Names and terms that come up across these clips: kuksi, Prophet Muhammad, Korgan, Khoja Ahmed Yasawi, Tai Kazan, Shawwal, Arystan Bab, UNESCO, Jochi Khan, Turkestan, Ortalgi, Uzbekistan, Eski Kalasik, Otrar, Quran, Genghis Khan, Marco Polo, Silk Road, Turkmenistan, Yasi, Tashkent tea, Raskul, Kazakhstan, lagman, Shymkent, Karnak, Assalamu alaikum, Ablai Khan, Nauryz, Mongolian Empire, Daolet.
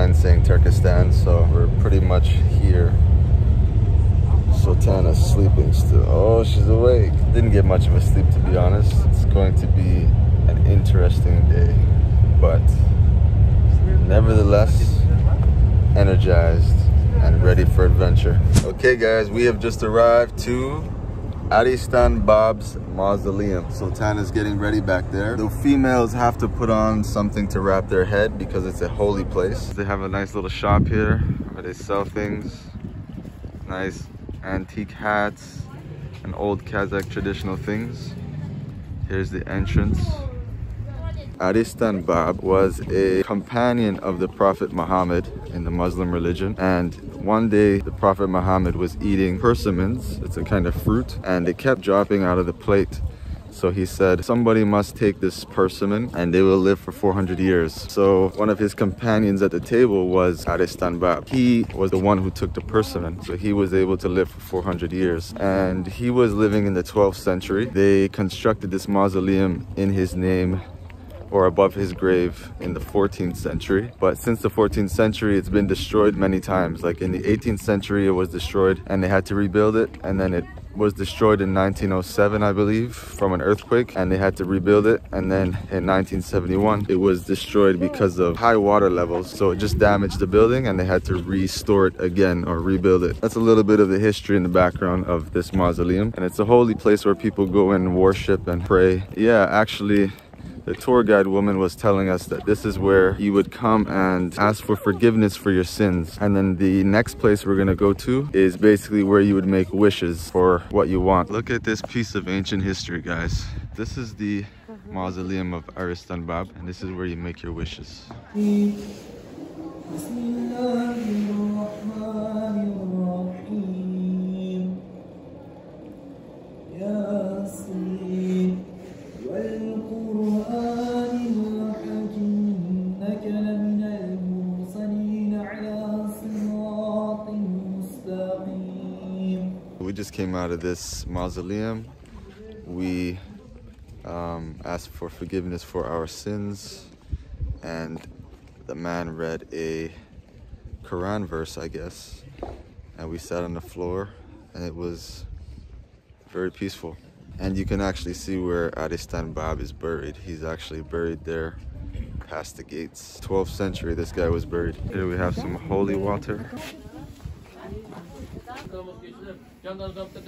sign saying Turkestan, so we're pretty much here. Sultana's sleeping still. Oh, she's awake. Didn't get much of a sleep, to be honest. It's going to be an interesting day, but nevertheless, energized and ready for adventure. Okay guys, we have just arrived to Arystan Bab's mausoleum. Sultana's getting ready back there. The females have to put on something to wrap their head because it's a holy place. They have a nice little shop here where they sell things. Nice antique hats and old Kazakh traditional things. Here's the entrance. Arystan Bab was a companion of the Prophet Muhammad in the Muslim religion, and one day the Prophet Muhammad was eating persimmons. It's a kind of fruit, and it kept dropping out of the plate. So he said, somebody must take this persimmon and they will live for 400 years. So one of his companions at the table was Arystan Bab. He was the one who took the persimmon. So he was able to live for 400 years. And he was living in the 12th century. They constructed this mausoleum in his name or above his grave in the 14th century. But since the 14th century, it's been destroyed many times. Like in the 18th century, it was destroyed and they had to rebuild it. And then it was destroyed in 1907, I believe, from an earthquake, and they had to rebuild it. And then in 1971, it was destroyed because of high water levels. So it just damaged the building and they had to restore it again or rebuild it. That's a little bit of the history in the background of this mausoleum. And it's a holy place where people go and worship and pray. Yeah, actually, the tour guide woman was telling us that this is where you would come and ask for forgiveness for your sins. And then the next place we're going to go to is basically where you would make wishes for what you want. Look at this piece of ancient history, guys. This is the mausoleum of Arystan Bab, and this is where you make your wishes. Just came out of this mausoleum. We asked for forgiveness for our sins, and the man read a Quran verse, I guess, and we sat on the floor, and it was very peaceful. And you can actually see where Arystan Bab is buried. He's actually buried there past the gates. 12th century this guy was buried. Here we have some holy water. The holy water that they're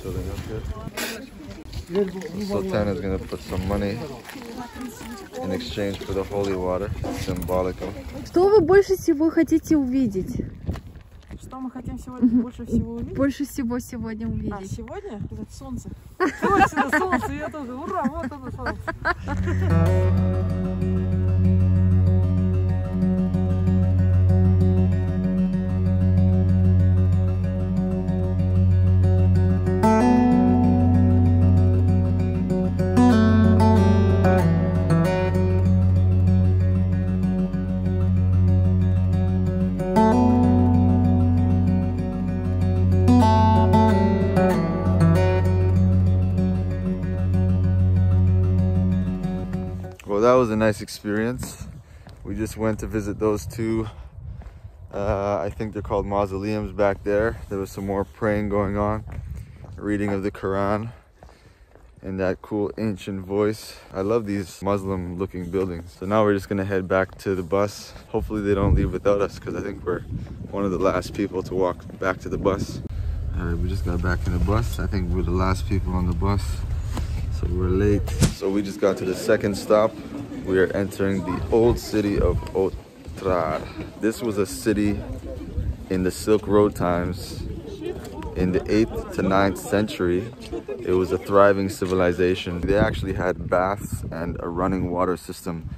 filling up here. Sultana is going to put some money in exchange for the holy water. It's symbolical. Что вы больше всего хотите увидеть? Что мы хотим сегодня больше всего увидеть? Больше всего сегодня увидеть. А сегодня? Это солнце. Точно, солнце, я тоже. Ура, вот оно солнце. That was a nice experience. We just went to visit those two, I think they're called mausoleums back there. There was some more praying going on, reading of the Quran in that cool ancient voice. I love these Muslim looking buildings. So now we're just gonna head back to the bus. Hopefully they don't leave without us, because I think we're one of the last people to walk back to the bus. All right, we just got back in the bus. I think we're the last people on the bus, so we're late. So we just got to the second stop. We are entering the old city of Otrar. This was a city in the Silk Road times. In the 8th to 9th century, it was a thriving civilization. They actually had baths and a running water system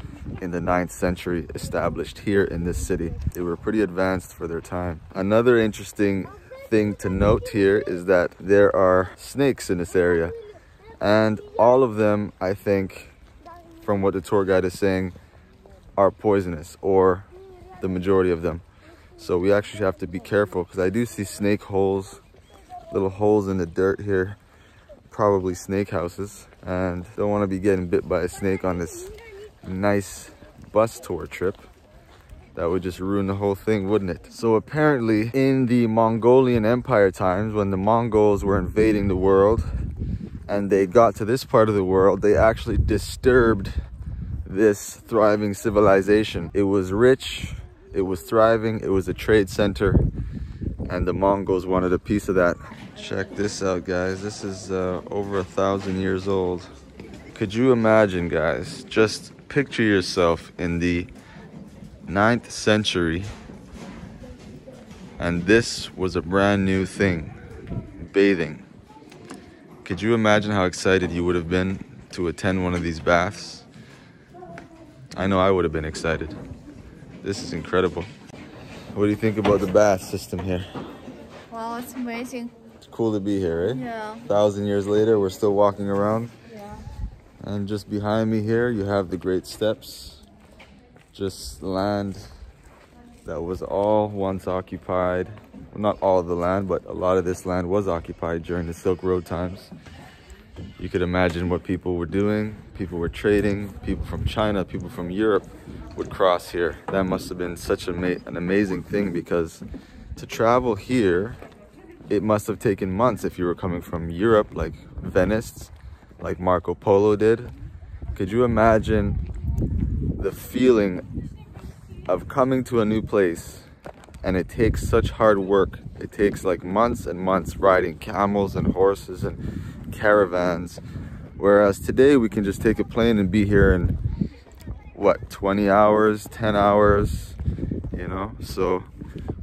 in the 9th century established here in this city. They were pretty advanced for their time. Another interesting thing to note here is that there are snakes in this area. And all of them, I think, from what the tour guide is saying, are poisonous or the majority of them. So we actually have to be careful, because I do see snake holes, little holes in the dirt here, probably snake houses, and don't want to be getting bit by a snake on this nice bus tour trip. That would just ruin the whole thing, wouldn't it? So apparently in the Mongolian Empire times, when the Mongols were invading the world and they got to this part of the world, they actually disturbed this thriving civilization. It was rich, it was thriving, it was a trade center, and the Mongols wanted a piece of that. Check this out, guys. This is over 1,000 years old. Could you imagine, guys? Just picture yourself in the 9th century, and this was a brand new thing, bathing. Could you imagine how excited you would have been to attend one of these baths? I know I would have been excited. This is incredible. What do you think about the bath system here? Wow, it's amazing. It's cool to be here, right? Yeah. 1,000 years later, we're still walking around. Yeah. And just behind me here, you have the Great Steppes. Just land that was all once occupied. Well, not all of the land, but a lot of this land was occupied during the Silk Road times. You could imagine what people were doing. People were trading. People from China, people from Europe would cross here. That must have been such an amazing thing, because to travel here, it must have taken months if you were coming from Europe, like Venice, like Marco Polo did. Could you imagine the feeling of coming to a new place, and it takes such hard work? It takes like months and months, riding camels and horses and caravans, whereas today we can just take a plane and be here in what, 20 hours, 10 hours, you know? So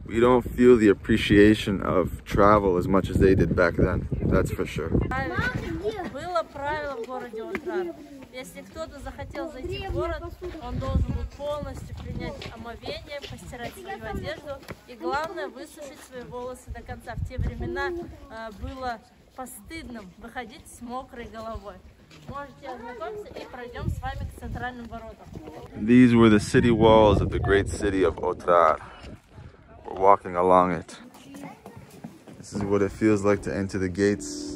we don't feel the appreciation of travel as much as they did back then, that's for sure. Если кто-то захотел зайти в город, он должен был полностью принять омовение, постирать свою одежду и, главное, высушить свои волосы до конца. В те времена было постыдным выходить с мокрой головой. Можете ознакомиться, и пройдем с вами к центральным воротам. These were the city walls of the great city of Otrar. We're walking along it. This is what it feels like to enter the gates.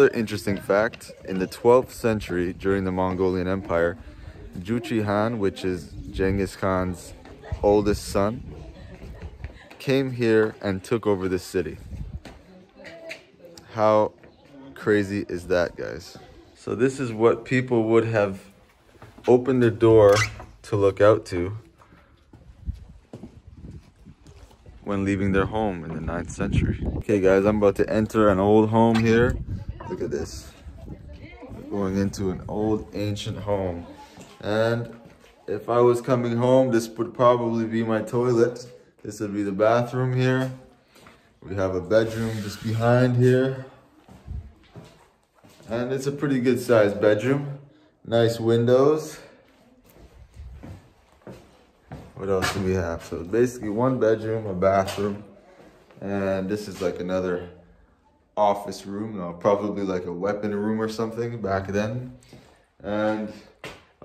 Another interesting fact, in the 12th century during the Mongolian Empire, Jochi Khan, which is Genghis Khan's oldest son, came here and took over the city. How crazy is that, guys? So this is what people would have opened their door to look out to when leaving their home in the 9th century. Okay guys, I'm about to enter an old home here. Look at this. We're going into an old ancient home. And if I was coming home, this would probably be my toilet. This would be the bathroom here. We have a bedroom just behind here. And it's a pretty good sized bedroom. Nice windows. What else do we have? So basically one bedroom, a bathroom. And this is like another office room, no, probably like a weapon room or something back then. And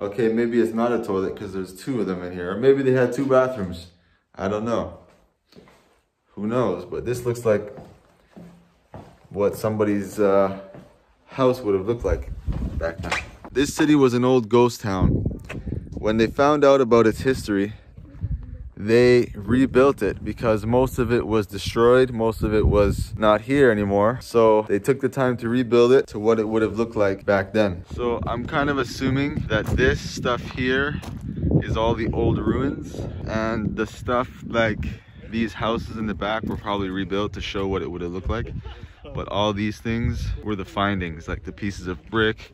Okay, maybe it's not a toilet because there's two of them in here. Or maybe they had two bathrooms. I don't know. Who knows? But this looks like what somebody's house would have looked like back then. This city was an old ghost town. When they found out about its history, they rebuilt it because most of it was destroyed. Most of it was not here anymore. So they took the time to rebuild it to what it would have looked like back then. So I'm kind of assuming that this stuff here is all the old ruins, and the stuff like these houses in the back were probably rebuilt to show what it would have looked like. But all these things were the findings, like the pieces of brick,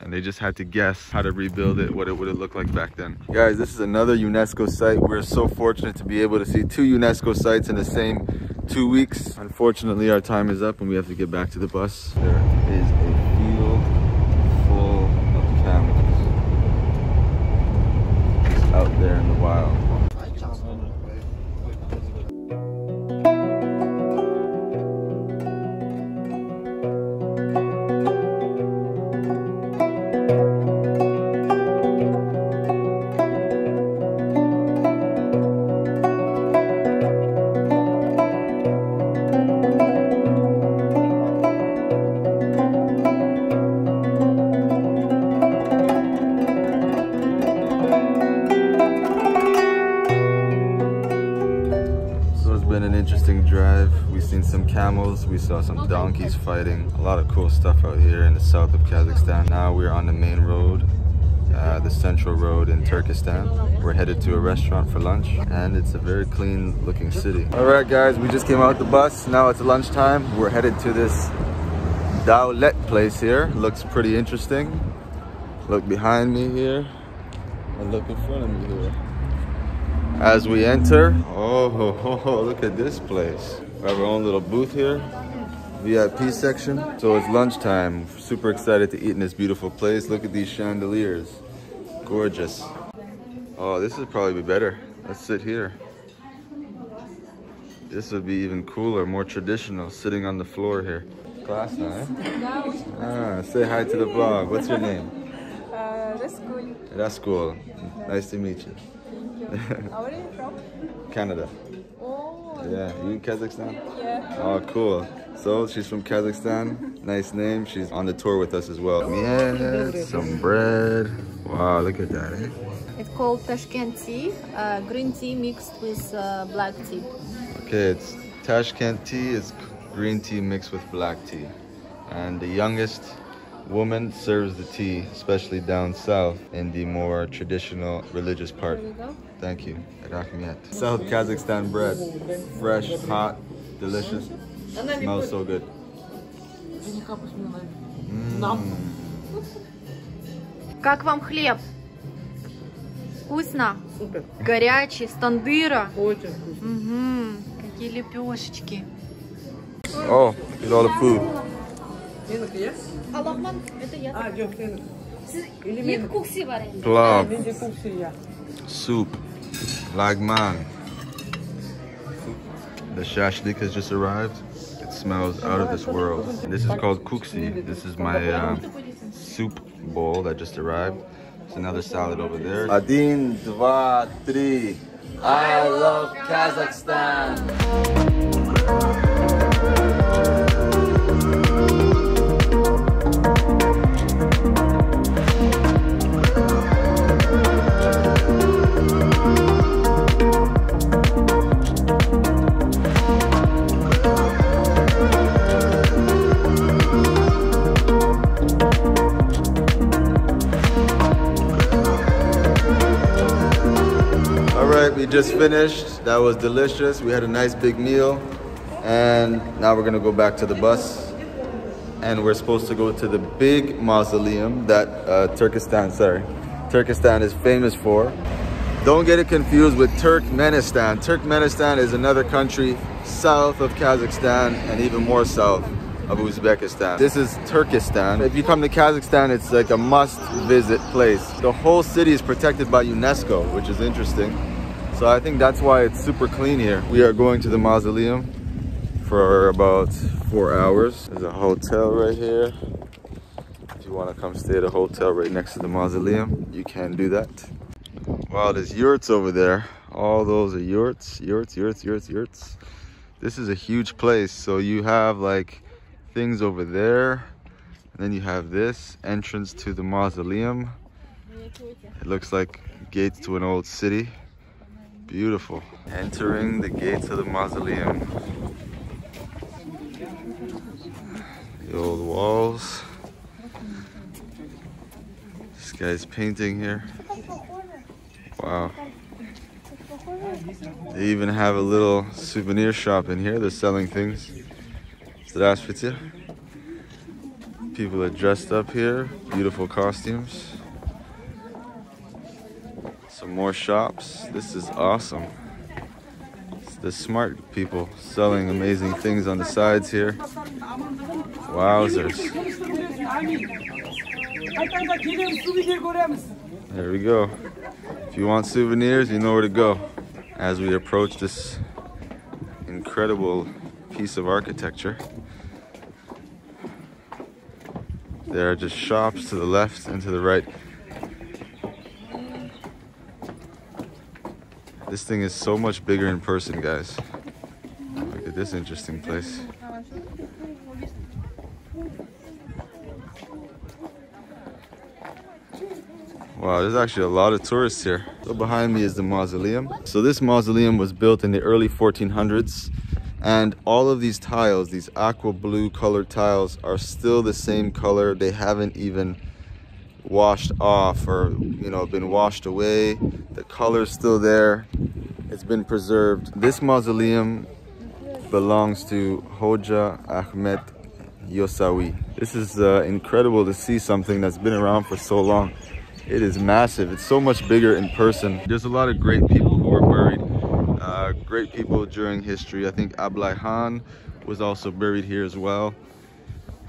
and they just had to guess how to rebuild it, what it would have looked like back then. Guys, this is another UNESCO site. We're so fortunate to be able to see two UNESCO sites in the same 2 weeks. Unfortunately, our time is up and we have to get back to the bus. There is a field full of camels. Just out there in the wild. Camels, we saw some donkeys fighting, a lot of cool stuff out here in the south of Kazakhstan. Now we're on the main road, the central road in Turkestan. We're headed to a restaurant for lunch, and it's a very clean looking city. Alright guys, we just came out the bus, now it's lunchtime. We're headed to this Daolet place here, looks pretty interesting. Look behind me here, and look in front of me here. As we enter, oh, look at this place. We have our own little booth here, VIP section. So it's lunchtime, super excited to eat in this beautiful place. Look at these chandeliers, gorgeous. Oh, this would probably be better. Let's sit here. This would be even cooler, more traditional, sitting on the floor here. Class, huh? Ah, say hi to the vlog. What's your name? Raskul. Raskul, nice to meet you. Where are you from? Canada. Oh. Yeah, you in Kazakhstan? Yeah. Oh, cool. So she's from Kazakhstan. Nice name. She's on the tour with us as well. Yes, some bread. Wow, look at that. Eh? It's called Tashkent tea, green tea mixed with black tea. Okay, it's Tashkent tea is green tea mixed with black tea, and the youngest woman serves the tea, especially down south in the more traditional religious part. There you go. Thank you. South Kazakhstan bread. Fresh, hot, delicious. Smells so good. Как вам хлеб? Вкусно? Супер. Горячий, с тандыра. Очень вкусно. Какие лепешечки. Oh, it's all the food. Plov, soup, lagman. The shashlik has just arrived. It smells out of this world. This is called kuksi. This is my soup bowl that just arrived. There's another salad over there. Один, два, три. I love Kazakhstan. We just finished. That was delicious. We had a nice big meal, and now we're gonna go back to the bus, and we're supposed to go to the big mausoleum that Turkestan is famous for. Don't get it confused with Turkmenistan. Turkmenistan is another country south of Kazakhstan and even more south of Uzbekistan. This is Turkestan. If you come to Kazakhstan, it's like a must-visit place. The whole city is protected by UNESCO, which is interesting. So I think that's why it's super clean here. We are going to the mausoleum for about 4 hours. There's a hotel right here. If you want to come stay at a hotel right next to the mausoleum. you can do that. Wow, there's yurts over there. All those are yurts. This is a huge place. So you have like things over there, and then you have this entrance to the mausoleum. It looks like gates to an old city. Beautiful. Entering the gates of the mausoleum. The old walls. This guy's painting here. Wow. They even have a little souvenir shop in here. They're selling things. Здравствуйте. People are dressed up here. Beautiful costumes. Some more shops. This is awesome. It's the smart people selling amazing things on the sides here. Wowzers. There we go. If you want souvenirs, you know where to go. As we approach this incredible piece of architecture, there are just shops to the left and to the right. This thing is so much bigger in person, guys. Look at this interesting place. Wow, there's actually a lot of tourists here. So behind me is the mausoleum. So this mausoleum was built in the early 1400s, and all of these tiles, these aqua blue colored tiles, are still the same color. They haven't even washed off or, you know, been washed away. The color's still there. It's been preserved. This mausoleum belongs to Khoja Ahmed Yasawi. This is incredible to see something that's been around for so long. It is massive. It's so much bigger in person. There's a lot of great people who are buried. Great people during history. I think Ablai Khan was also buried here as well.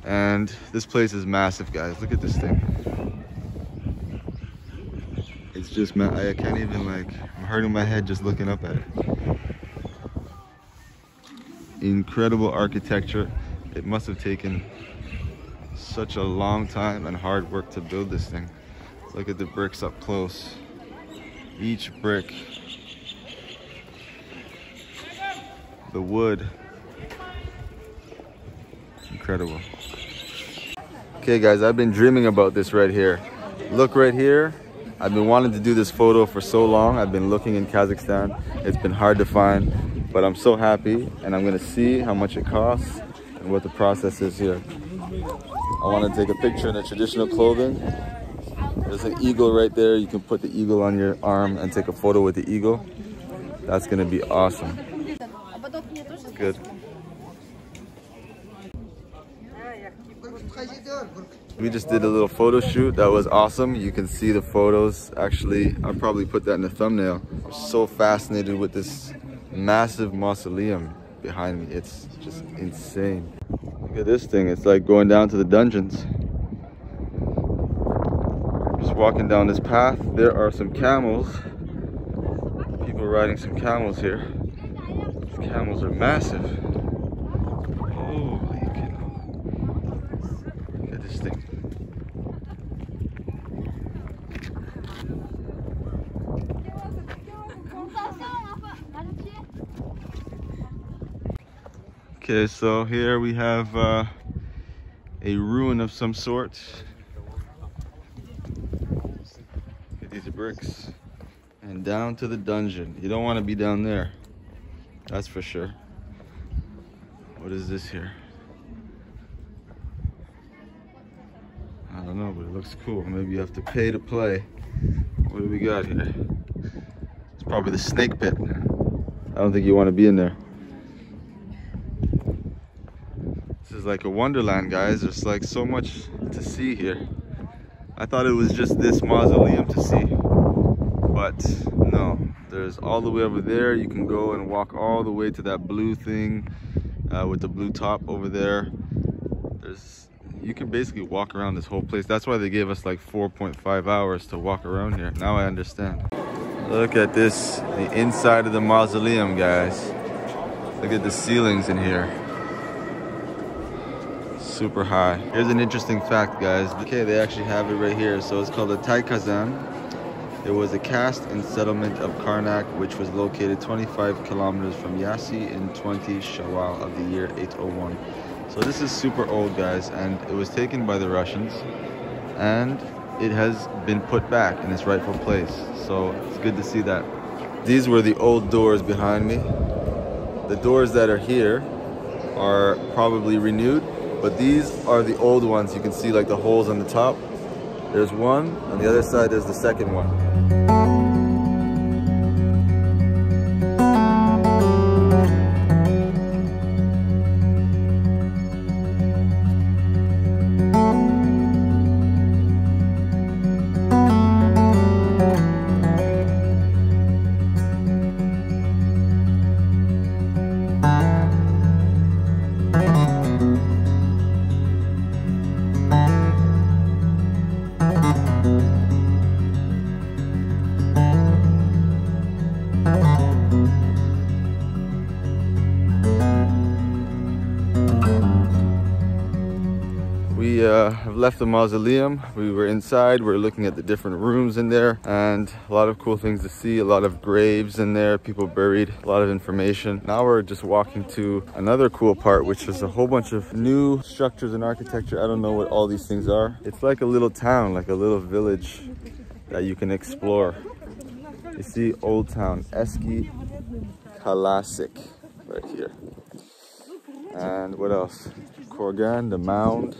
And this place is massive, guys. Look at this thing. It's just, I can't even, like, I'm hurting my head just looking up at it. Incredible architecture. It must have taken such a long time and hard work to build this thing. Look at the bricks up close. Each brick. The wood. Incredible. Okay guys, I've been dreaming about this right here. Look right here. I've been wanting to do this photo for so long. I've been looking in Kazakhstan. It's been hard to find, but I'm so happy, and I'm gonna see how much it costs and what the process is here. I wanna take a picture in the traditional clothing. There's an eagle right there. You can put the eagle on your arm and take a photo with the eagle. That's gonna be awesome. Good. We just did a little photo shoot. That was awesome. You can see the photos. Actually, I'll probably put that in the thumbnail. I'm so fascinated with this massive mausoleum behind me. It's just insane. Look at this thing. It's like going down to the dungeons. Walking down this path, there are some camels. People riding some camels here. These camels are massive. Holy cow. Look at this thing. Okay, so here we have a ruin of some sort. Bricks and down to the dungeon. You don't want to be down there, that's for sure. What is this here? I don't know, but it looks cool. Maybe you have to pay to play. What do we got here? It's probably the snake pit. I don't think you want to be in there. This is like a wonderland, guys. There's like so much to see here. I thought it was just this mausoleum to see, but no, there's all the way over there. You can go and walk all the way to that blue thing with the blue top over there. You can basically walk around this whole place. That's why they gave us like 4.5 hours to walk around here. Now I understand. Look at this, the inside of the mausoleum, guys. Look at the ceilings in here. super high. Here's an interesting fact, guys. Okay, they actually have it right here. So it's called the Tai Kazan. It was a caste and settlement of Karnak, which was located 25 kilometers from Yasi in 20 Shawwal of the year 801. So this is super old, guys, and it was taken by the Russians, and it has been put back in its rightful place. So it's good to see that. These were the old doors behind me. The doors that are here are probably renewed, but these are the old ones. You can see like the holes on the top. There's one, on the other side there's the second one. I've left the mausoleum. We were inside, we're looking at the different rooms in there, and a lot of cool things to see, a lot of graves in there, people buried, a lot of information. Now we're just walking to another cool part, which is a whole bunch of new structures and architecture. I don't know what all these things are. It's like a little town, like a little village that you can explore. You see Old Town, Eski Kalasik, right here. And what else? Korgan, the mound.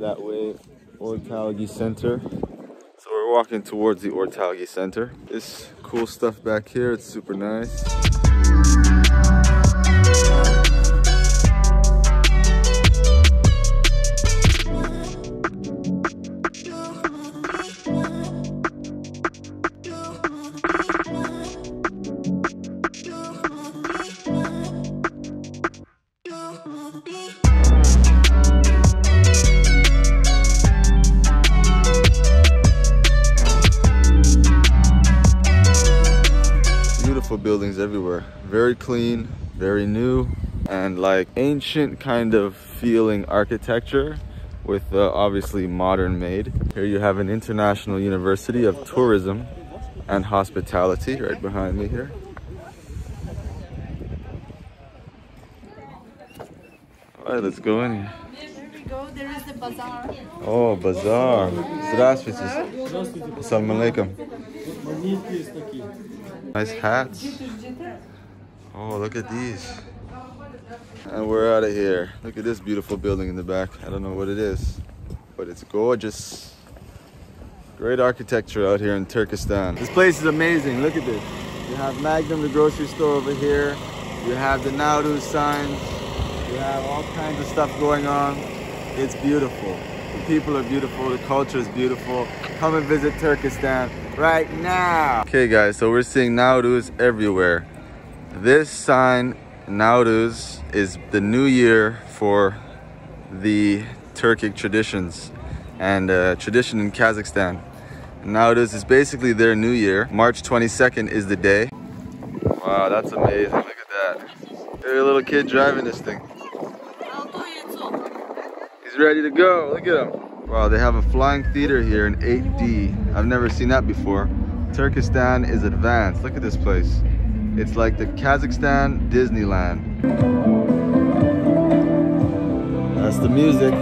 That way, Ortalgi Center. So we're walking towards the Ortalgi Center. This cool stuff back here, it's super nice. Buildings everywhere, very clean, very new, and like ancient kind of feeling architecture with obviously modern made. Here you have an international university of tourism and hospitality right behind me here. All right, let's go in here. Go, there is the bazaar. Oh, bazaar. Здравствуйте. Assalamu alaikum. Nice hats. Oh, look at these. And we're out of here. Look at this beautiful building in the back. I don't know what it is, but it's gorgeous. Great architecture out here in Turkestan. This place is amazing. Look at this. You have Magnum, the grocery store over here. You have the Nauryz signs. You have all kinds of stuff going on. It's beautiful. The people are beautiful. The culture is beautiful. Come and visit Turkestan right now. Okay, guys, so we're seeing Nauryz everywhere. This sign, Nauryz, is the new year for the Turkic traditions and tradition in Kazakhstan. Nauryz is basically their new year. March 22nd is the day. Wow, that's amazing. Look at that. There's a little kid driving this thing. Ready to go. Look at them. Wow, they have a flying theater here in 8D. I've never seen that before. Turkestan is advanced. Look at this place. It's like the Kazakhstan Disneyland. That's the music.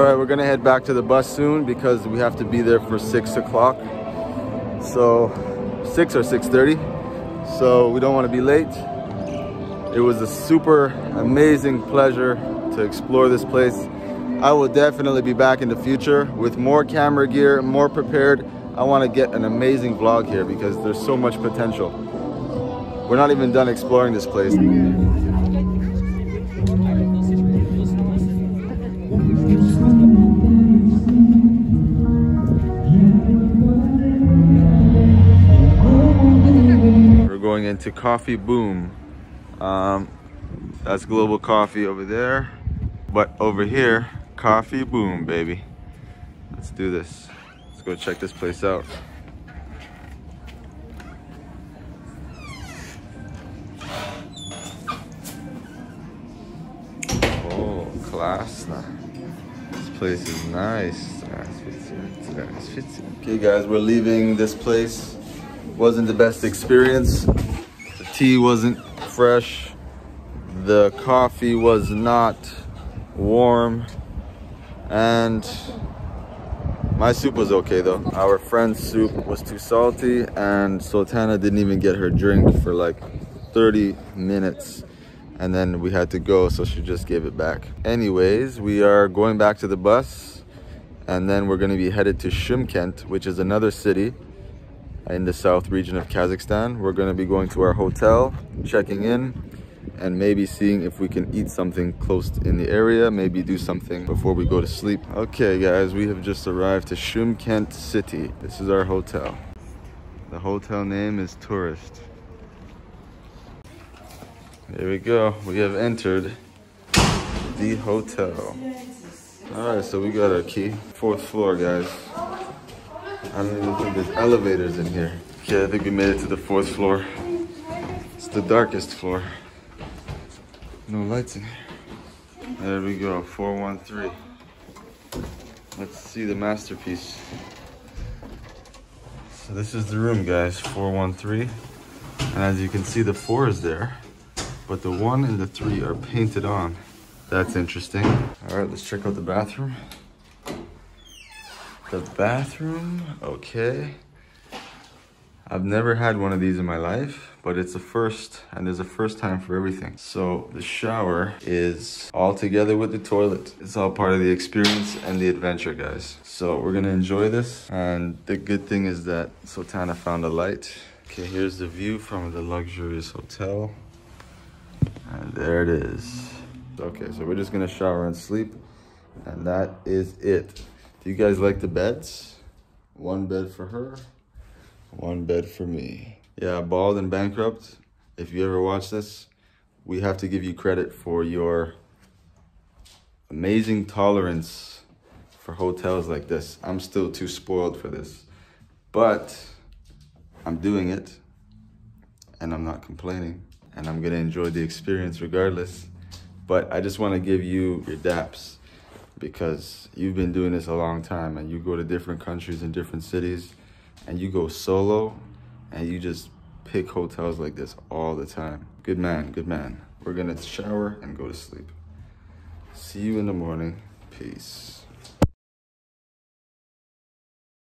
Alright, we're gonna head back to the bus soon because we have to be there for 6 o'clock. So 6 or 6:30. So we don't want to be late. It was a super amazing pleasure to explore this place. I will definitely be back in the future with more camera gear, more prepared. I want to get an amazing vlog here because there's so much potential. We're not even done exploring this place. We're going into Coffee Boom. That's Global Coffee over there. But over here, Coffee Boom, baby. Let's do this. Let's go check this place out. Oh, klasna. This place is nice. Okay guys, we're leaving this place. Wasn't the best experience. The tea wasn't fresh. The coffee was not warm. And my soup was okay though. Our friend's soup was too salty and Sultana didn't even get her drink for like 30 minutes. And then we had to go, so she just gave it back. Anyways, we are going back to the bus and then we're gonna be headed to Shymkent, which is another city in the south region of Kazakhstan. We're gonna be going to our hotel, checking in, and maybe seeing if we can eat something close in the area, maybe do something before we go to sleep. Okay guys, we have just arrived to Shymkent City. This is our hotel. The hotel name is Tourist. There we go, we have entered the hotel. All right, so we got our key. 4th floor, guys. I don't even think there's elevators in here. Okay, I think we made it to the 4th floor. It's the darkest floor. No lights in here. There we go, 413. Let's see the masterpiece. So this is the room, guys, 413. And as you can see, the 4 is there, but the 1 and the 3 are painted on. That's interesting. All right, let's check out the bathroom. The bathroom, okay. I've never had one of these in my life, but it's a first, and there's a first time for everything. So the shower is all together with the toilet. It's all part of the experience and the adventure, guys. So we're gonna enjoy this. And the good thing is that Sultana found a light. Okay, here's the view from the luxurious hotel. And there it is. Okay, so we're just gonna shower and sleep. And that is it. Do you guys like the beds? One bed for her. One bed for me. Yeah, Bald and Bankrupt, if you ever watch this, we have to give you credit for your amazing tolerance for hotels like this. I'm still too spoiled for this, but I'm doing it and I'm not complaining and I'm gonna enjoy the experience regardless. But I just wanna give you your daps because you've been doing this a long time and you go to different countries and different cities and you go solo and you just pick hotels like this all the time. Good man, good man. We're gonna shower and go to sleep. See you in the morning. Peace.